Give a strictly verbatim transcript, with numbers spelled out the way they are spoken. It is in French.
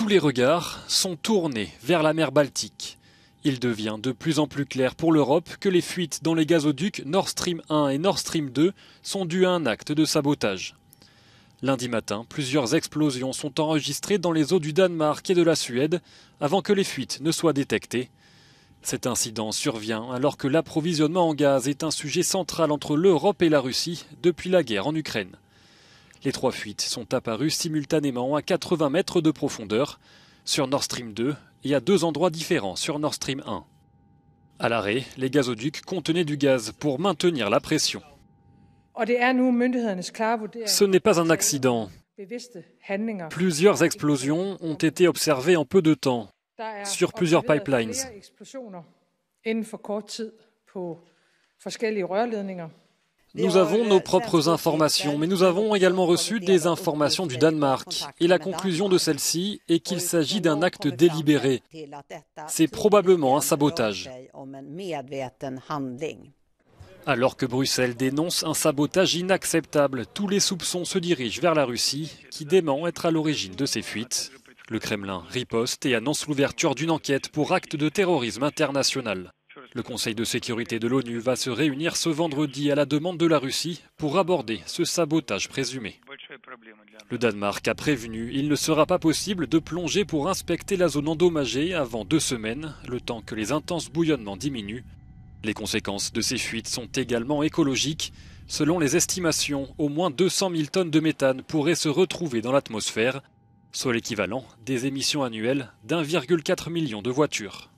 Tous les regards sont tournés vers la mer Baltique. Il devient de plus en plus clair pour l'Europe que les fuites dans les gazoducs Nord Stream un et Nord Stream deux sont dues à un acte de sabotage. Lundi matin, plusieurs explosions sont enregistrées dans les eaux du Danemark et de la Suède avant que les fuites ne soient détectées. Cet incident survient alors que l'approvisionnement en gaz est un sujet central entre l'Europe et la Russie depuis la guerre en Ukraine. Les trois fuites sont apparues simultanément à quatre-vingts mètres de profondeur sur Nord Stream deux et à deux endroits différents sur Nord Stream un. À l'arrêt, les gazoducs contenaient du gaz pour maintenir la pression. Ce n'est pas un accident. Plusieurs explosions ont été observées en peu de temps sur plusieurs pipelines. Nous avons nos propres informations, mais nous avons également reçu des informations du Danemark. Et la conclusion de celle-ci est qu'il s'agit d'un acte délibéré. C'est probablement un sabotage. Alors que Bruxelles dénonce un sabotage inacceptable, tous les soupçons se dirigent vers la Russie, qui dément être à l'origine de ces fuites. Le Kremlin riposte et annonce l'ouverture d'une enquête pour acte de terrorisme international. Le Conseil de sécurité de l'ONU va se réunir ce vendredi à la demande de la Russie pour aborder ce sabotage présumé. Le Danemark a prévenu, il ne sera pas possible de plonger pour inspecter la zone endommagée avant deux semaines, le temps que les intenses bouillonnements diminuent. Les conséquences de ces fuites sont également écologiques. Selon les estimations, au moins deux cent mille tonnes de méthane pourraient se retrouver dans l'atmosphère, soit l'équivalent des émissions annuelles d'un virgule quatre million de voitures.